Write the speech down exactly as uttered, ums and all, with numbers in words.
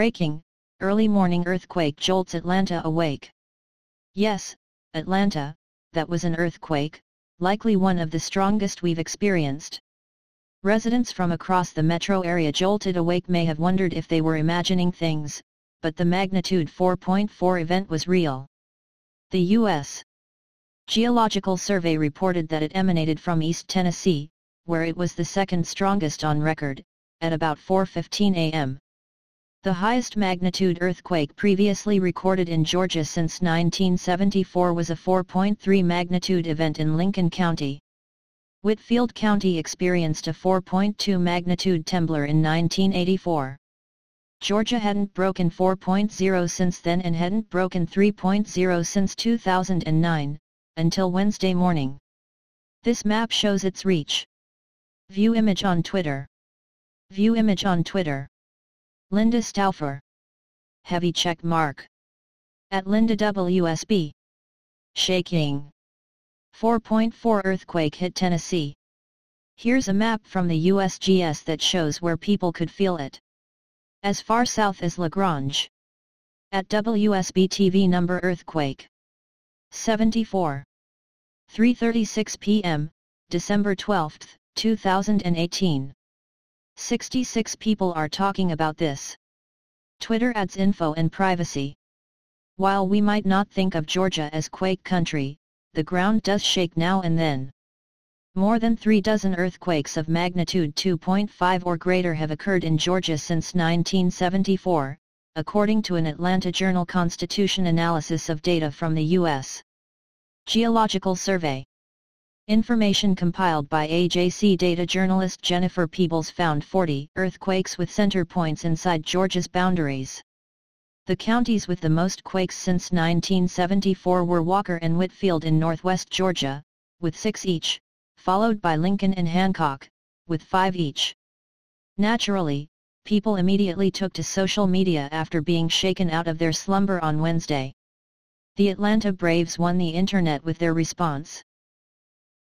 breaking, early morning earthquake jolts Atlanta awake. Yes, Atlanta, that was an earthquake, likely one of the strongest we've experienced. Residents from across the metro area jolted awake may have wondered if they were imagining things, but the magnitude four point four event was real. The U S Geological Survey reported that it emanated from East Tennessee, where it was the second strongest on record, at about four fifteen a m The highest magnitude earthquake previously recorded in Georgia since nineteen seventy-four was a four point three magnitude event in Lincoln County. Whitfield County experienced a four point two magnitude temblor in nineteen eighty-four. Georgia hadn't broken four point zero since then and hadn't broken three point zero since two thousand nine, until Wednesday morning. This map shows its reach. View image on Twitter. View image on Twitter. Linda Stauffer. Heavy check mark. At Linda W S B. Shaking. four point four earthquake hit Tennessee. Here's a map from the U S G S that shows where people could feel it. As far south as LaGrange. At W S B T V number earthquake. seventy-four. three thirty-six p m, December twelfth, two thousand eighteen. sixty-six people are talking about this. Twitter adds info and privacy. While we might not think of Georgia as quake country, the ground does shake now and then. More than three dozen earthquakes of magnitude two point five or greater have occurred in Georgia since nineteen seventy-four, according to an Atlanta Journal-Constitution analysis of data from the U S Geological Survey. Information compiled by A J C data journalist Jennifer Peebles found forty earthquakes with center points inside Georgia's boundaries. The counties with the most quakes since nineteen seventy-four were Walker and Whitfield in northwest Georgia, with six each, followed by Lincoln and Hancock, with five each. Naturally, people immediately took to social media after being shaken out of their slumber on Wednesday. The Atlanta Braves won the internet with their response.